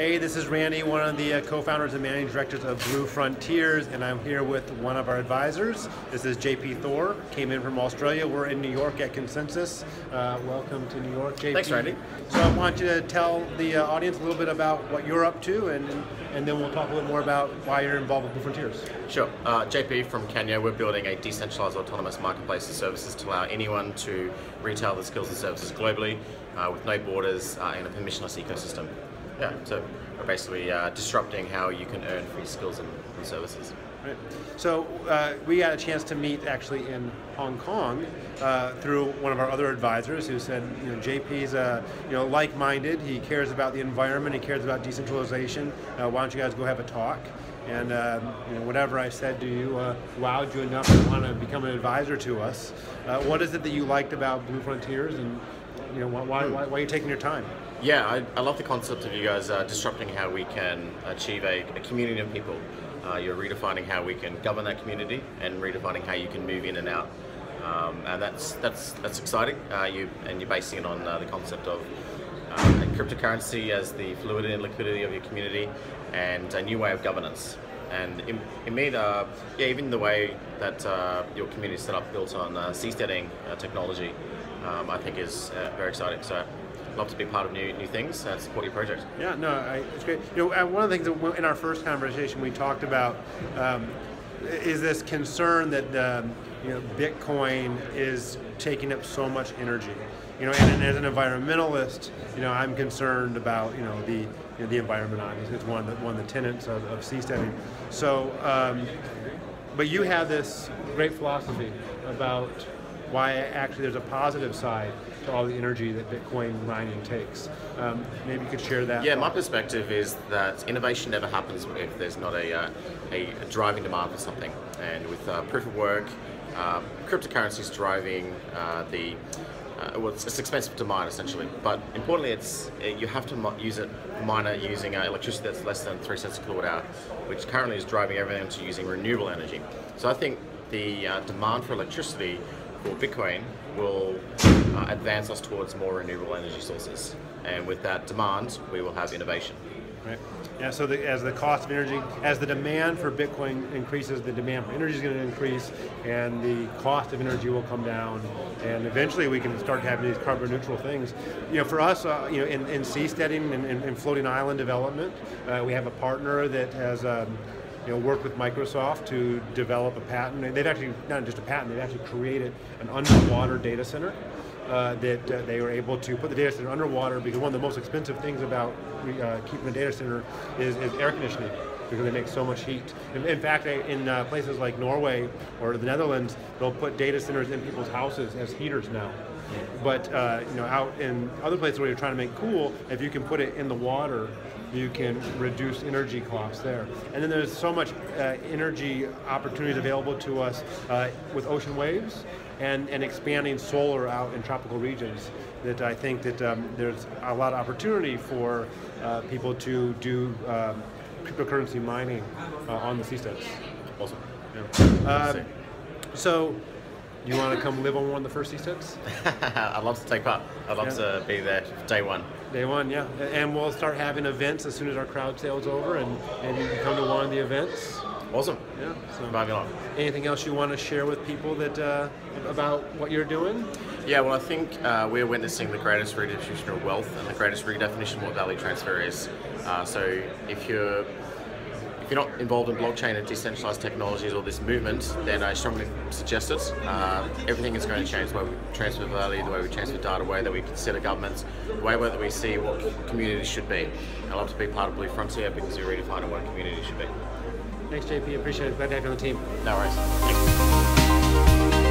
Hey, this is Randy, one of the co-founders and managing directors of Blue Frontiers, and I'm here with one of our advisors. This is JP Thor, came in from Australia. We're in New York at Consensus. Welcome to New York, JP. Thanks, Randy. So I want you to tell the audience a little bit about what you're up to, and then we'll talk a little more about why you're involved with Blue Frontiers. Sure. JP from CanYa, we're building a decentralized autonomous marketplace of services to allow anyone to retail the skills and services globally with no borders and a permissionless ecosystem. Yeah, so we're basically disrupting how you can earn free skills and services. Right. So we got a chance to meet actually in Hong Kong through one of our other advisors who said, you know, JP's like-minded. He cares about the environment. He cares about decentralization. Why don't you guys go have a talk? And whatever I said to you wowed you enough to want to become an advisor to us. What is it that you liked about Blue Frontiers, and why are you taking your time? Yeah, I love the concept of you guys disrupting how we can achieve a community of people. You're redefining how we can govern that community and redefining how you can move in and out, and that's exciting. You're basing it on the concept of cryptocurrency as the fluidity and liquidity of your community, and a new way of governance. And in me, even the way that your community is set up, built on seasteading technology, I think is very exciting. So love to be part of new things and support your project. Yeah, no, it's great. One of the things that in our first conversation we talked about is this concern that Bitcoin is taking up so much energy. And as an environmentalist, I'm concerned about the environment. Obviously, it's one of the tenets of seasteading. So, but you have this great philosophy about why actually there's a positive side to all the energy that Bitcoin mining takes. Maybe you could share that. Yeah, my perspective is that innovation never happens if there's not a driving demand for something. And with proof of work, cryptocurrency is driving it's expensive to mine essentially. But importantly, you have to use it, using electricity that's less than 3 cents a kilowatt hour, which currently is driving everything to using renewable energy. So I think the demand for electricity for Bitcoin will advance us towards more renewable energy sources, and with that demand we will have innovation. Right. Yeah, so as the cost of energy, as the demand for Bitcoin increases, the demand for energy is going to increase, and the cost of energy will come down, and eventually we can start having these carbon neutral things. For us, in seasteading and floating island development, we have a partner that has worked with Microsoft to develop a patent. And they've actually, not just a patent, they've actually created an underwater data center that they were able to put the data center underwater, because one of the most expensive things about keeping the data center is air conditioning, because they make so much heat. In fact, in places like Norway or the Netherlands, they'll put data centers in people's houses as heaters now. But out in other places where you're trying to make cool, if you can put it in the water, you can reduce energy costs there. And then there's so much energy opportunities available to us with ocean waves and expanding solar out in tropical regions, that I think that there's a lot of opportunity for people to do cryptocurrency mining on the seasteads. Awesome. Yeah. So, you want to come live on one of the first seasteads? I'd love to take part. I'd love to be there day one. Day one, yeah. And we'll start having events as soon as our crowd sale's over, and you can come to one of the events. Awesome. Yeah. So, along. Anything else you want to share with people that about what you're doing? Yeah, well, I think we're witnessing the greatest redistribution of wealth and the greatest redefinition of what value transfer is. So if you're not involved in blockchain and decentralized technologies or this movement, then I strongly suggest it. Everything is going to change: the way we transfer value, the way we transfer data, the way that we consider governments, the way that we see what communities should be. I love to be part of Blue Frontier because we redefine what a community should be. Thanks, JP. Appreciate it. Glad to have you on the team. No worries. Thanks.